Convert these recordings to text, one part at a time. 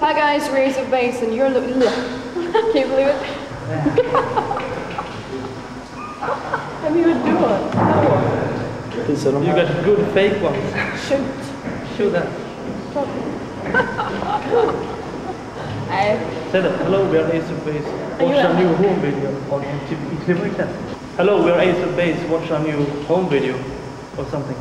Hi guys, we're Ace of Base and you're looking... Can you believe it? I mean, you do it. No. You got good fake ones. Shoot. Shoot that. Say that. Hello, we are Ace of Base. Watch our new home video on YouTube. Hello, we are Ace of Base. Watch our new home video or something.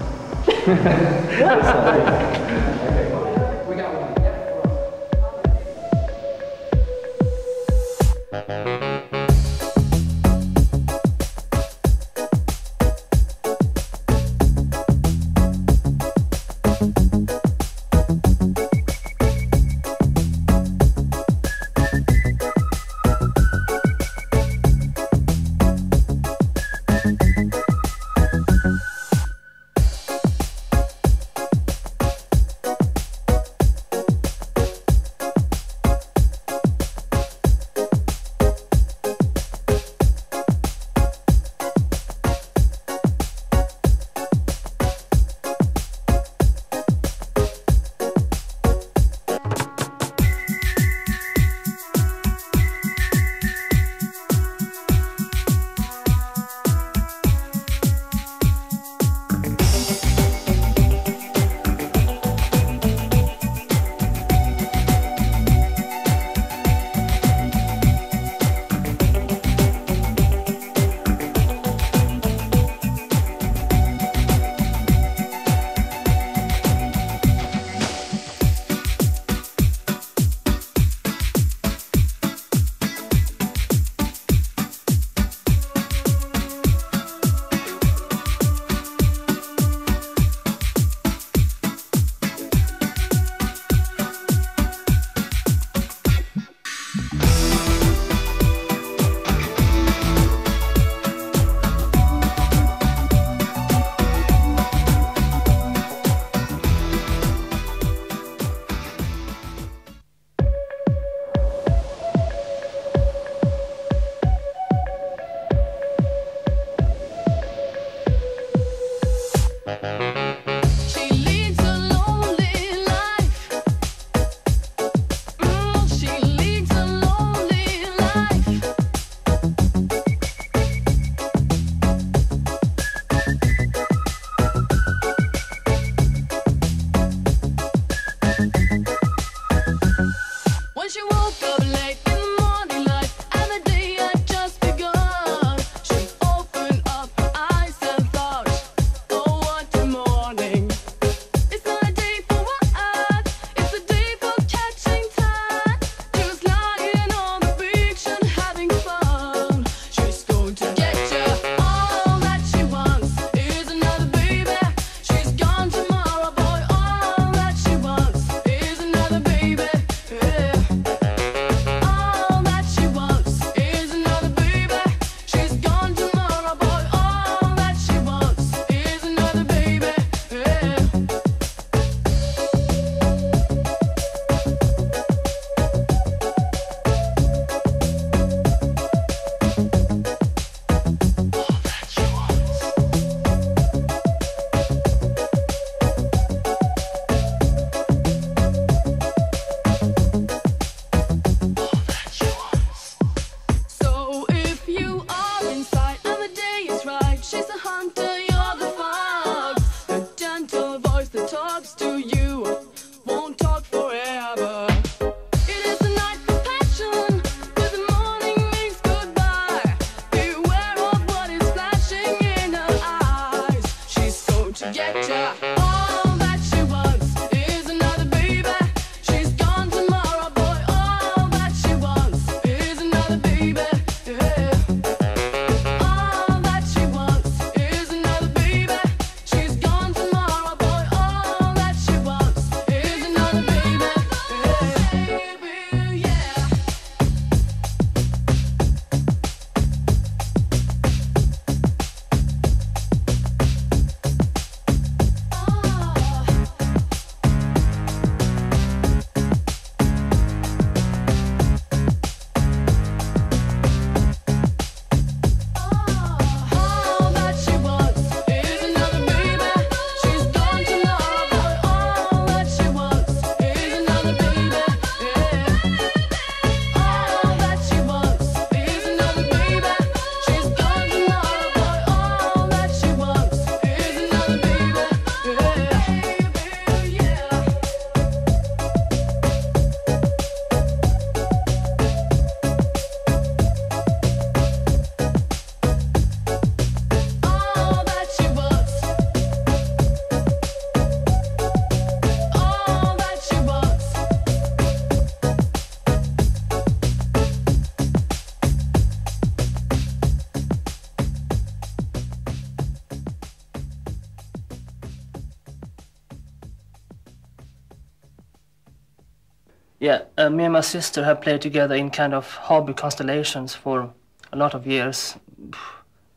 Yeah, me and my sister have played together in kind of hobby constellations for a lot of years,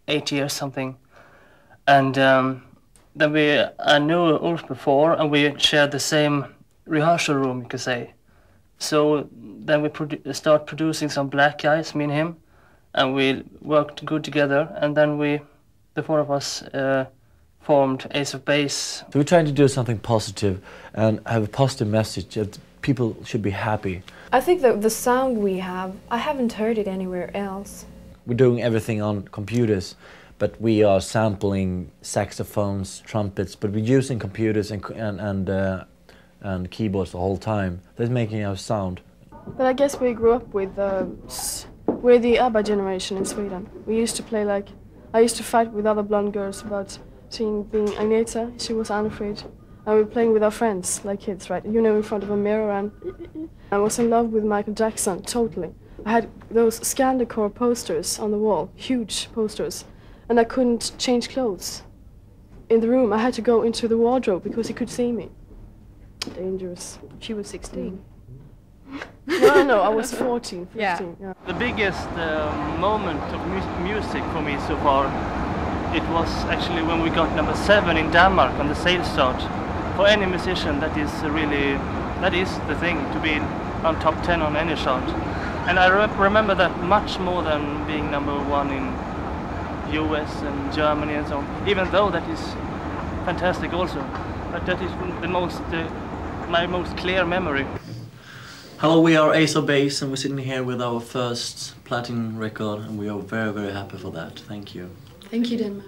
8 years something. And then I knew Ulf before, and we shared the same rehearsal room, you could say. So then we start producing some black guys, me and him, and we worked good together. And then the four of us, formed Ace of Base. So we're trying to do something positive and have a positive message that people should be happy. I think that the sound we have, I haven't heard it anywhere else. We're doing everything on computers, but we are sampling saxophones, trumpets, but we're using computers and keyboards the whole time. That's making our sound. But I guess we grew up with we're the ABBA generation in Sweden. We used to play like, I used to fight with other blonde girls about being Agnetha. She was unafraid. And we were playing with our friends, like kids, right? You know, in front of a mirror, and I was in love with Michael Jackson, totally. I had those Scandicore posters on the wall, huge posters, and I couldn't change clothes. In the room, I had to go into the wardrobe because he could see me. Dangerous. She was 16. No, I was 14, 15. Yeah. Yeah. The biggest moment of music for me so far, it was actually when we got number 7 in Denmark on the sales chart. For any musician, that is really, that is the thing, to be on top 10 on any chart. And I remember that much more than being number 1 in US and Germany and so on. Even though that is fantastic also, but that is the most, my most clear memory. Hello, we are Ace of Base, and we're sitting here with our first platinum record, and we are very, very happy for that. Thank you. Thank you, Denmark.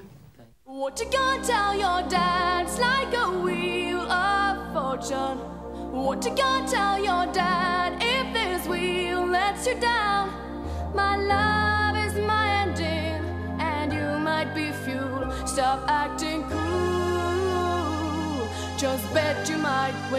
What you gonna tell your dad? It's like a wheel of fortune. What you gonna tell your dad if this wheel lets you down? My love is my ending, and you might be fuel. Stop acting cool. Just bet you might.